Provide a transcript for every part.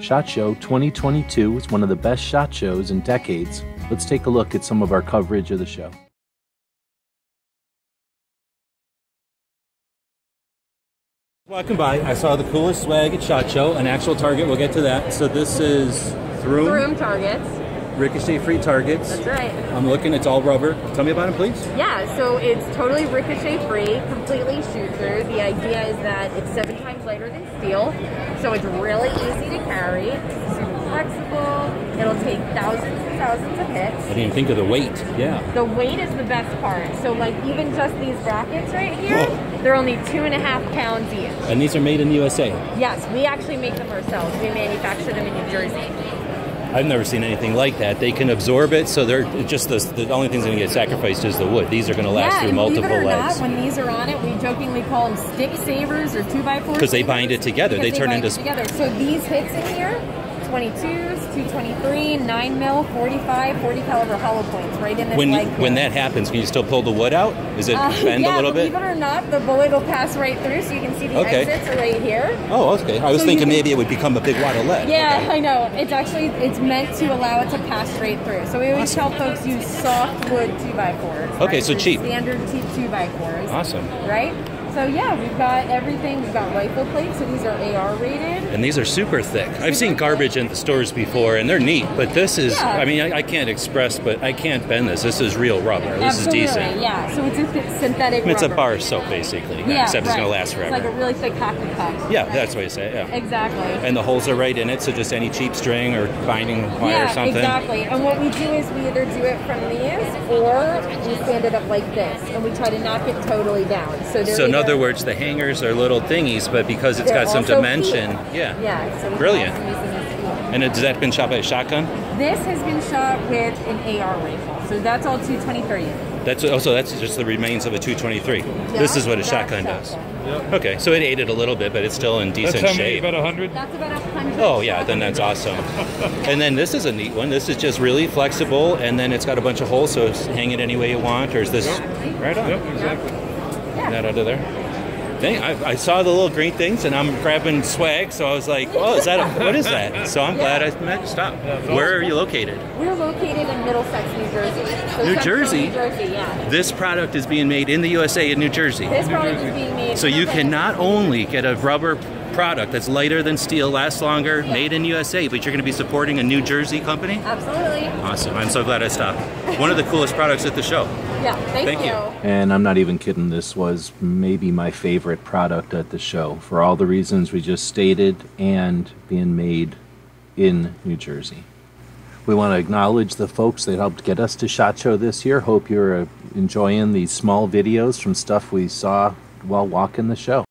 SHOT Show 2022 was one of the best SHOT Shows in decades. Let's take a look at some of our coverage of the show. Walking by, I saw the coolest swag at SHOT Show, an actual Target, we'll get to that. So this is Throom Targets. Ricochet-free targets. That's right. I'm looking, it's all rubber. Tell me about them, please. Yeah, so it's totally ricochet-free, completely shoot-through. The idea is that it's 7 times lighter than steel, so it's really easy to carry. It's super flexible. It'll take thousands and thousands of hits. I didn't think of the weight. Yeah. The weight is the best part. So, like, even just these brackets right here, whoa, they're only 2.5 pounds each. And these are made in the USA. Yes, we actually make them ourselves. We manufacture them in New Jersey. I've never seen anything like that. They can absorb it, so they're just the only thing's going to get sacrificed is the wood. These are going to last through multiple legs. Yeah, believe it or not, when these are on it, we jokingly call them stick savers or 2x4s. Because they bind it together. They turn into... together. So these hits in here, 22s, 223, 9 mil, 45, 40 caliber hollow points right in this leg. When that happens, can you still pull the wood out? Is it bend a little bit? Believe it or not, the bullet will pass right through, so you can see the exits are right here. Oh, okay. I was thinking maybe it would become a big wad of lead. Yeah, okay. I know. It's actually, it's meant to allow it to pass straight through. So we always tell folks use soft wood 2x4s. Okay, right? So cheap. Standard cheap 2x4s. Awesome. Right? So yeah, we've got everything. We've got rifle plates, so these are AR rated. And these are super thick. I've seen garbage in the stores before, and they're neat, but this is, yeah. I mean, I can't express, but I can't bend this. This is real rubber. This is decent. Yeah, so it's a synthetic rubber. It's a bar soap, basically, except it's going to last forever. It's like a really thick hockey puck. Yeah, that's what you say, yeah. Exactly. And the holes are right in it, so just any cheap string or binding wire or something. Yeah, exactly. And what we do is we either do it from these, or we stand it up like this, and we try to knock it totally down. So in other words, the hangers are little thingies, but because it's got some dimension, so brilliant. And has that been shot by a shotgun? This has been shot with an AR rifle, so that's all 223. That's also that's just the remains of a 223. Yeah, this is what a shotgun does. Yep. Okay, so it aided a little bit, but it's still in decent shape. About 100. That's about 100. Oh yeah, then that's awesome. And then this is a neat one. This is just really flexible, and then it's got a bunch of holes, so hang it any way you want. Or is this right on? Yep, exactly. Yeah. That out of there. Dang, I saw the little green things and I'm grabbing swag, so I was like, oh, is that what is that? So I'm glad I met. Stop. Where are you located? We're located in Middlesex, New Jersey. So New Jersey, yeah. This product is being made in the USA in New Jersey. This product is being made. So you can not only get a rubber product that's lighter than steel, lasts longer, made in USA, but you're going to be supporting a New Jersey company? Absolutely. Awesome. I'm so glad I stopped. One of the coolest products at the show. Yeah, thank you. And I'm not even kidding, this was maybe my favorite product at the show for all the reasons we just stated and being made in New Jersey. We want to acknowledge the folks that helped get us to SHOT Show this year. Hope you're enjoying these small videos from stuff we saw while walking the show.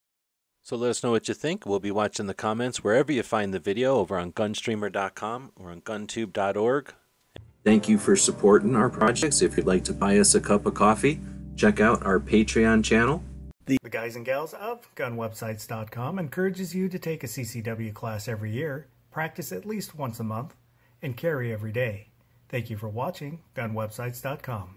So let us know what you think. We'll be watching the comments wherever you find the video, over on GunStreamer.com or on GunTube.org. Thank you for supporting our projects. If you'd like to buy us a cup of coffee, check out our Patreon channel. The guys and gals of GunWebsites.com encourages you to take a CCW class every year, practice at least once a month, and carry every day. Thank you for watching GunWebsites.com.